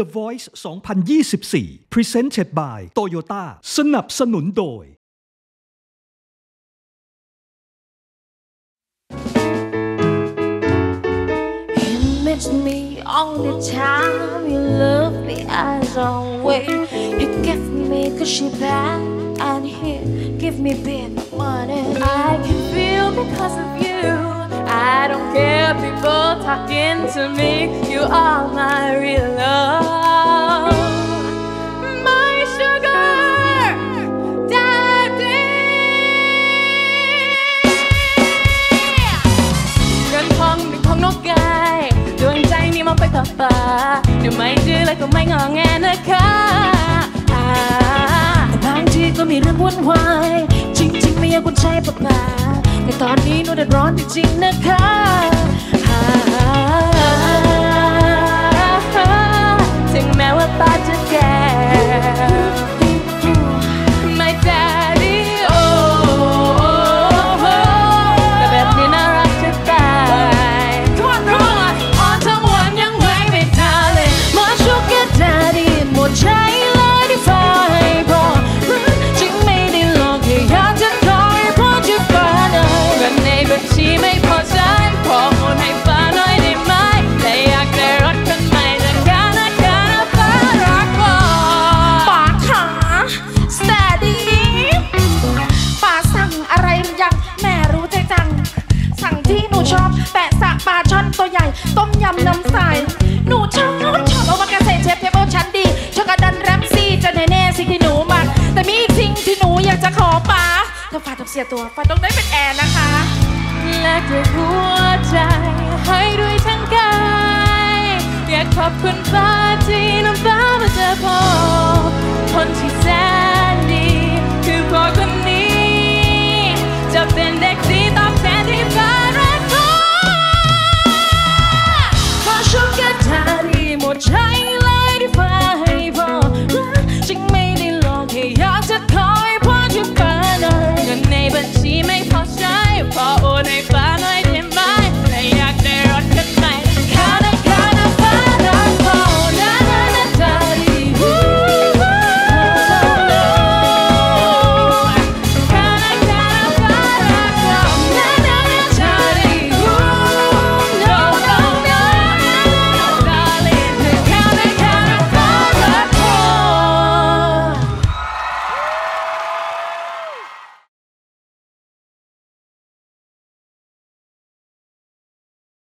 The Voice 2024 Presented by Toyota สนับสนุนโดยIt's me all the time. You love me as always. You give me cushy back and here, give me big money. I can feel because of you. I don't care people talking to me. You are my real love, my sugar daddy. เงินทองนกแกมองไปกับฟ้าเดี๋ยวไม่ดื้อเลยก็ไม่งอแงนะคะแต่บางทีก็มีเรื่องวุ่นวายจริงๆไม่อยากคุณใช้ปากมาแต่ตอนนี้หนูเดือดร้อนจริงๆนะคะถึงแม้ว่าตาจะแก่ตัวใหญ่ต้มยำน้ำใสหนูชอบโอมากาเซ่เชฟเทเบิลชั้นดีช็อกโกแลตแรมซี่จะแน่ๆสิ่งที่หนูมันแต่มีอีกสิ่งที่หนูอยากจะขอป๋าถ้าป๋าต้องเสียตัวป๋าต้องได้เป็นแอร์นะคะและด้วยหัวใจให้ด้วยทั้งกายอยากขอบคุณฟ้าที่นำฟ้ามาเจอพ่อคนที่แสนดีคือพ่อคนนี้จะเป็นเด็กดีตอบแทนที่ฟ้ารักSugar Daddy